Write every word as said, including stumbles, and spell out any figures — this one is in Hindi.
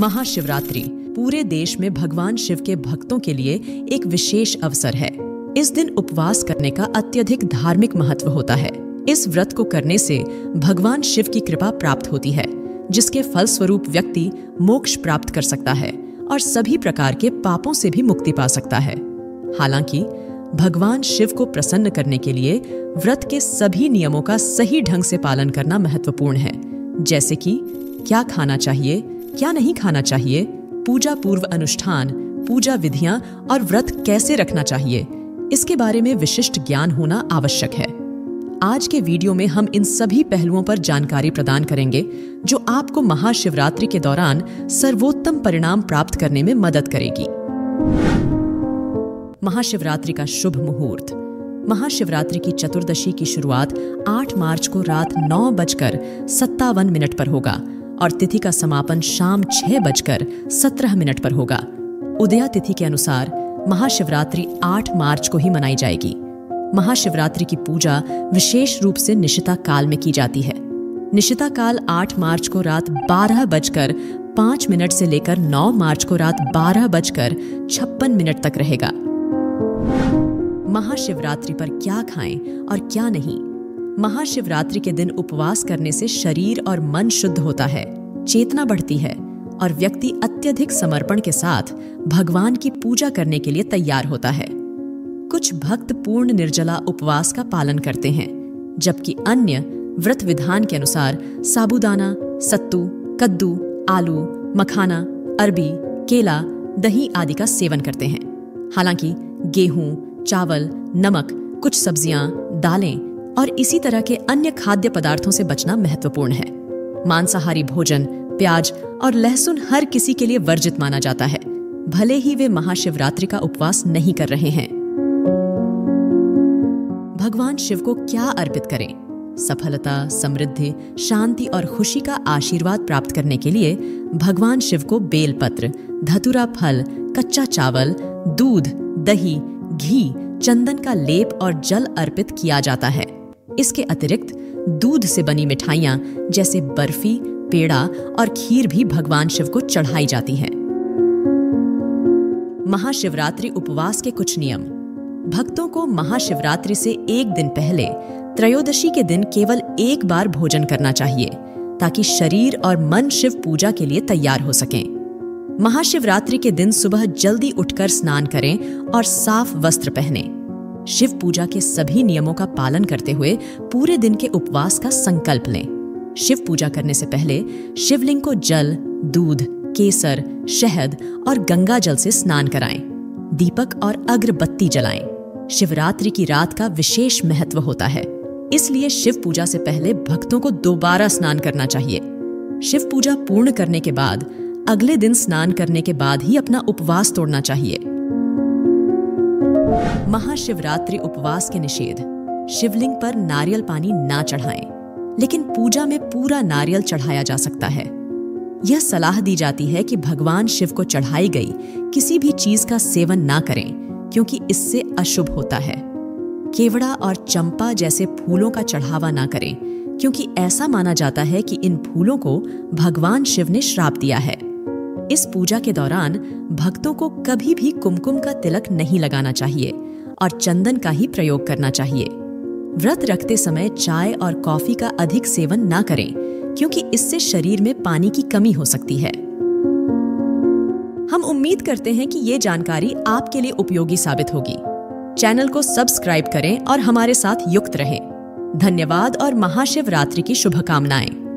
महाशिवरात्रि पूरे देश में भगवान शिव के भक्तों के लिए एक विशेष अवसर है। इस दिन उपवास करने का अत्यधिक धार्मिक महत्व होता है। इस व्रत को करने से भगवान शिव की कृपा प्राप्त होती है, जिसके फलस्वरूप व्यक्ति मोक्ष प्राप्त कर सकता है और सभी प्रकार के पापों से भी मुक्ति पा सकता है। हालांकि भगवान शिव को प्रसन्न करने के लिए व्रत के सभी नियमों का सही ढंग से पालन करना महत्वपूर्ण है, जैसे कि क्या खाना चाहिए, क्या नहीं खाना चाहिए, पूजा पूर्व अनुष्ठान, पूजा विधियां और व्रत कैसे रखना चाहिए, इसके बारे में विशिष्ट ज्ञान होना आवश्यक है। आज के वीडियो में हम इन सभी पहलुओं पर जानकारी प्रदान करेंगे जो आपको महाशिवरात्रि के दौरान सर्वोत्तम परिणाम प्राप्त करने में मदद करेगी। महाशिवरात्रि का शुभ मुहूर्त। महाशिवरात्रि की चतुर्दशी की शुरुआत आठ मार्च को रात नौ बजकर सत्तावन मिनट पर होगा और तिथि का समापन शाम छह बजकर सत्रह मिनट पर होगा। उदया तिथि के अनुसार महाशिवरात्रि आठ मार्च को ही मनाई जाएगी। महाशिवरात्रि की पूजा विशेष रूप से निशिता काल में की जाती है। निशिता काल आठ मार्च को रात बारह बजकर पाँच मिनट से लेकर नौ मार्च को रात बारह बजकर छप्पन मिनट तक रहेगा। महाशिवरात्रि पर क्या खाएं और क्या नहीं। महाशिवरात्रि के दिन उपवास करने से शरीर और मन शुद्ध होता है, चेतना बढ़ती है और व्यक्ति अत्यधिक समर्पण के साथ भगवान की पूजा करने के लिए तैयार होता है। कुछ भक्त पूर्ण निर्जला उपवास का पालन करते हैं, जबकि अन्य व्रत विधान के अनुसार साबूदाना, सत्तू, कद्दू, आलू, मखाना, अरबी, केला, दही आदि का सेवन करते हैं। हालांकि गेहूं, चावल, नमक, कुछ सब्जियां, दालें और इसी तरह के अन्य खाद्य पदार्थों से बचना महत्वपूर्ण है। मांसाहारी भोजन, प्याज और लहसुन हर किसी के लिए वर्जित माना जाता है, भले ही वे महाशिवरात्रि का उपवास नहीं कर रहे हैं। भगवान शिव को क्या अर्पित करें। सफलता, समृद्धि, शांति और खुशी का आशीर्वाद प्राप्त करने के लिए भगवान शिव को बेलपत्र, धतूरा फल, कच्चा चावल, दूध, दही, घी, चंदन का लेप और जल अर्पित किया जाता है। इसके अतिरिक्त दूध से बनी मिठाइयाँ जैसे बर्फी, पेड़ा और खीर भी भगवान शिव को चढ़ाई जाती हैं। महाशिवरात्रि उपवास के कुछ नियम। भक्तों को महाशिवरात्रि से एक दिन पहले त्रयोदशी के दिन केवल एक बार भोजन करना चाहिए, ताकि शरीर और मन शिव पूजा के लिए तैयार हो सकें। महाशिवरात्रि के दिन सुबह जल्दी उठकर स्नान करें और साफ वस्त्र पहनें। शिव पूजा के सभी नियमों का पालन करते हुए पूरे दिन के उपवास का संकल्प लें। शिव पूजा करने से पहले शिवलिंग को जल, दूध, केसर, शहद और गंगा जल से स्नान कराएं। दीपक और अगरबत्ती जलाएं। शिवरात्रि की रात का विशेष महत्व होता है, इसलिए शिव पूजा से पहले भक्तों को दोबारा स्नान करना चाहिए। शिव पूजा पूर्ण करने के बाद अगले दिन स्नान करने के बाद ही अपना उपवास तोड़ना चाहिए। महाशिवरात्रि उपवास के निषेध। शिवलिंग पर नारियल पानी ना चढ़ाएं, लेकिन पूजा में पूरा नारियल चढ़ाया जा सकता है। यह सलाह दी जाती है कि भगवान शिव को चढ़ाई गई किसी भी चीज का सेवन ना करें, क्योंकि इससे अशुभ होता है। केवड़ा और चंपा जैसे फूलों का चढ़ावा ना करें, क्योंकि ऐसा माना जाता है कि इन फूलों को भगवान शिव ने श्राप दिया है। इस पूजा के दौरान भक्तों को कभी भी कुमकुम का तिलक नहीं लगाना चाहिए और चंदन का ही प्रयोग करना चाहिए। व्रत रखते समय चाय और कॉफी का अधिक सेवन ना करें, क्योंकि इससे शरीर में पानी की कमी हो सकती है। हम उम्मीद करते हैं कि ये जानकारी आपके लिए उपयोगी साबित होगी। चैनल को सब्सक्राइब करें और हमारे साथ युक्त रहें। धन्यवाद और महाशिवरात्रि की शुभकामनाएं।